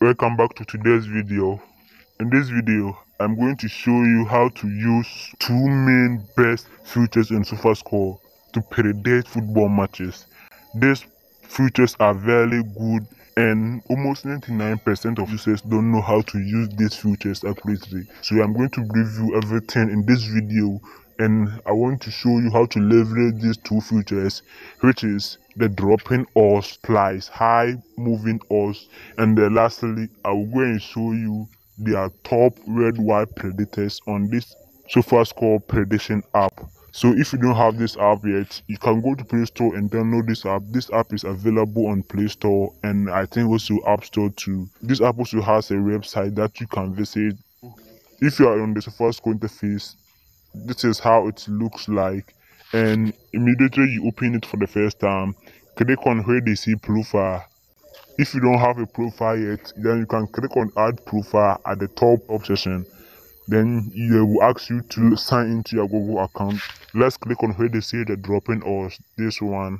Welcome back to today's video. In this video, I'm going to show you how to use two main best features in Sofascore to predict football matches. These features are very good and almost 99% of users don't know how to use these features accurately. So I'm going to review everything in this video and I want to show you how to leverage these two features, which is the dropping or splice, high moving odds, and then lastly I will go and show you their top worldwide predictors on this Sofascore prediction app. So if you don't have this app yet, you can go to Play Store and download this app. This app is available on Play Store and I think also App Store too. This app also has a website that you can visit. If you are on the Sofascore interface, this is how it looks like. And immediately you open it for the first time, click on where they see profile. If you don't have a profile yet, then you can click on add profile at the top option. Then it will ask you to sign into your Google account. Let's click on where they see the dropping odds, this one.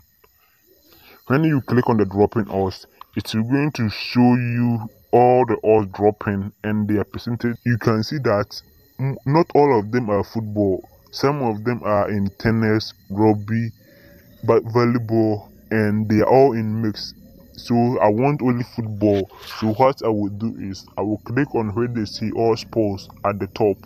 When you click on the dropping odds, it's going to show you all the odds dropping and their percentage. You can see that not all of them are football. Some of them are in tennis, rugby, but volleyball, and they are all in mix. So I want only football. So what I will do is I will click on where they see all sports at the top.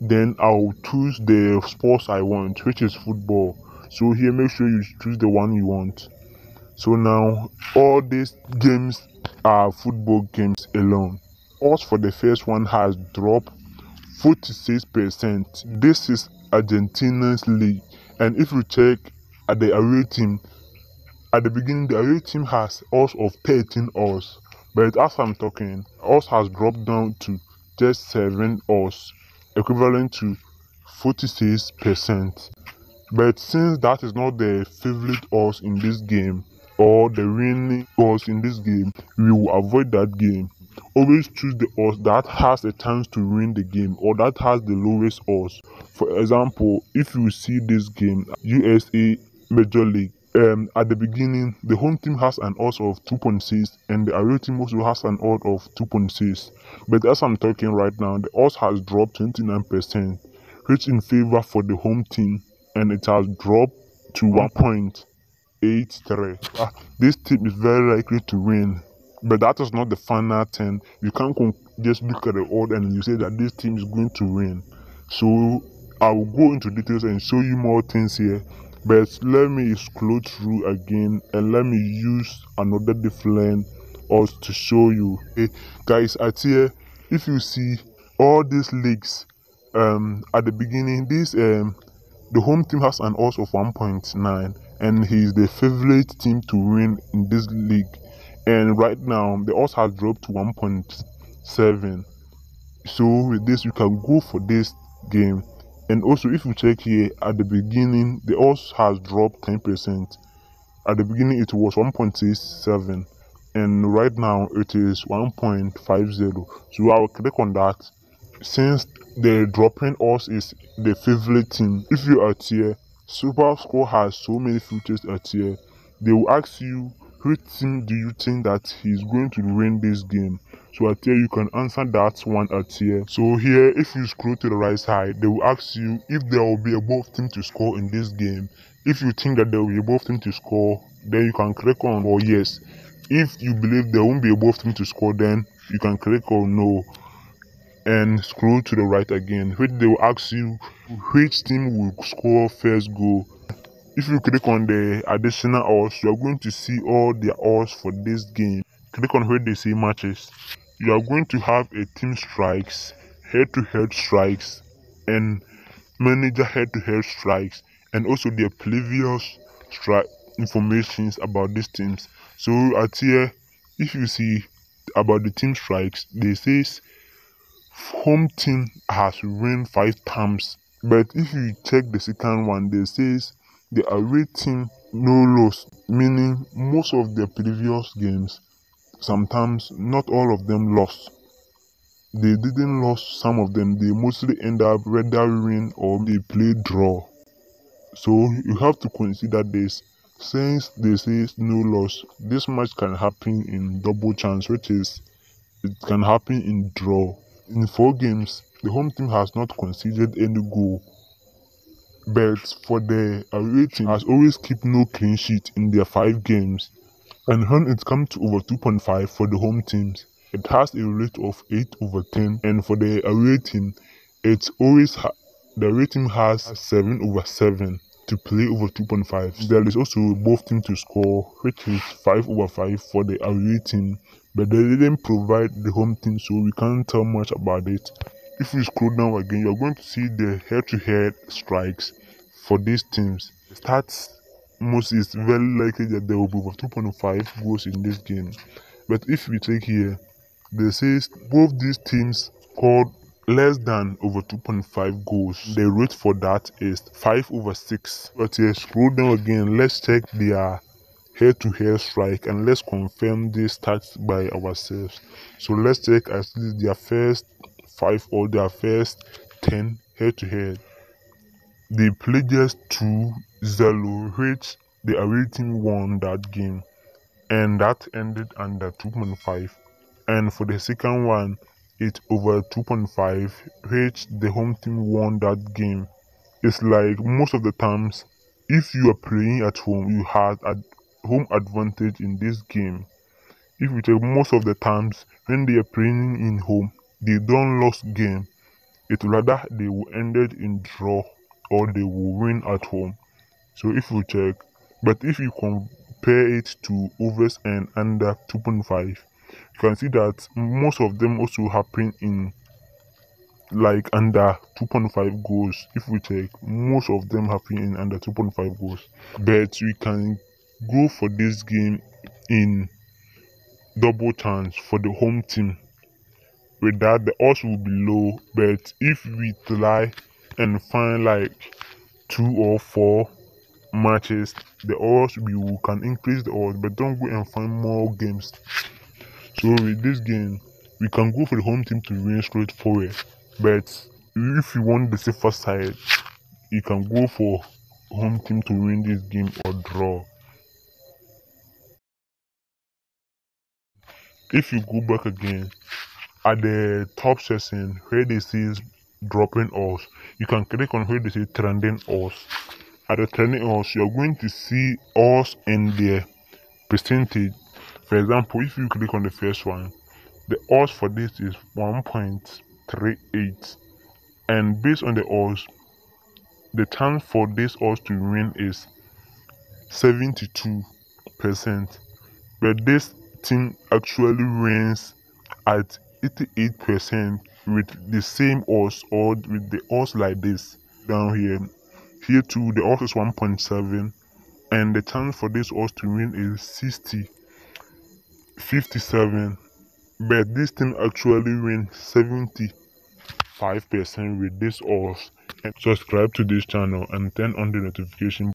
Then I will choose the sports I want, which is football. So here, make sure you choose the one you want. So now all these games are football games alone. Odds for the first one has dropped 46%. This is Argentina's league, and if you check at the away team, at the beginning the away team has odds of 13 odds, but as I'm talking, odds has dropped down to just 7 odds, equivalent to 46%. But since that is not the favorite odds in this game or the winning odds in this game, we will avoid that game. Always choose the odds that has a chance to win the game or that has the lowest odds. For example, if you see this game, USA Major League, at the beginning the home team has an odds of 2.6 and the away team also has an odds of 2.6. But as I'm talking right now, the odds has dropped 29%, which in favor for the home team, and it has dropped to 1.83. This team is very likely to win. But that is not the final thing. You can't just look at the odds and you say that this team is going to win. So I will go into details and show you more things here. But let me scroll through again and let me use another different odds to show you. Hey, guys, at here, if you see all these leagues, at the beginning, this the home team has an odds of 1.9, and he is the favorite team to win in this league. And right now the odds has dropped to 1.7. so with this you can go for this game. And also if you check here, at the beginning the odds has dropped 10%. At the beginning it was 1.67 and right now it is 1.50. So I will click on that. Since the dropping odds is the favorite team, if you are here, Sofascore has so many features at here. They will ask you, which team do you think that he's going to win this game? So at here you can answer that one at here. So here if you scroll to the right side, they will ask you if there will be a both team to score in this game. If you think that there will be a both team to score, then you can click on or yes. If you believe there won't be a both team to score, then you can click on no and scroll to the right again, which they will ask you which team will score first goal. If you click on the additional odds, you are going to see all the odds for this game. Click on where they say matches. You are going to have a team strikes, head-to-head strikes, and manager head-to-head strikes, and also their previous informations about these teams. So at here, if you see about the team strikes, they say home team has won 5 times. But if you check the second one, they says the away team no loss, meaning most of the previous games, sometimes not all of them lost. They didn't lose some of them. They mostly end up either win or they play draw. So you have to consider this. Since they say no loss, this match can happen in double chance, which is it can happen in draw. In 4 games, the home team has not conceded any goal, but for the away team has always kept no clean sheet in their 5 games. And when it comes to over 2.5 for the home teams, it has a rate of 8/10, and for the away team, it's always the away team has 7/7 to play over 2.5. There is also both team to score, which is 5/5 for the away team, but they didn't provide the home team, so we can't tell much about it. If you scroll down again, you're going to see the head-to-head strikes for these teams. Stats. Most is very likely that there will be over 2.5 goals in this game. But if we take here, they say both these teams scored less than over 2.5 goals. The rate for that is 5/6. But here, scroll down again, let's check their head-to-head strike and let's confirm these stats by ourselves. So let's check at least their first 5 or their first 10 head-to-head. They played just 2-0, which the away team won that game, and that ended under 2.5. And for the second one, it's over 2.5, which the home team won that game. It's like most of the times, if you are playing at home, you have a home advantage in this game. If we take most of the times when they are playing in home, they don't lose game. It rather they will ended in draw, or they will win at home. So if you check, but if you compare it to overs and under 2.5, you can see that most of them also happen in like under 2.5 goals. If we check, most of them happen in under 2.5 goals. But we can go for this game in double chance for the home team. With that, the odds will be low, but if we try and find like 2 or 4 matches, the odds we can increase the odds, but don't go and find more games. So with this game, we can go for the home team to win straight forward, but if you want the safer side, you can go for home team to win this game or draw. If you go back again at the top section where they see dropping odds, you can click on where they say trending odds. At the trending odds, you are going to see odds and their percentage. For example, if you click on the first one, the odds for this is 1.38, and based on the odds, the chance for this odds to win is 72%, but this team actually wins at 88% with the same odds, or with the odds like this down here. Here too, the odds is 1.7, and the chance for this odds to win is 57, but this team actually wins 75% with this odds. And subscribe to this channel and turn on the notification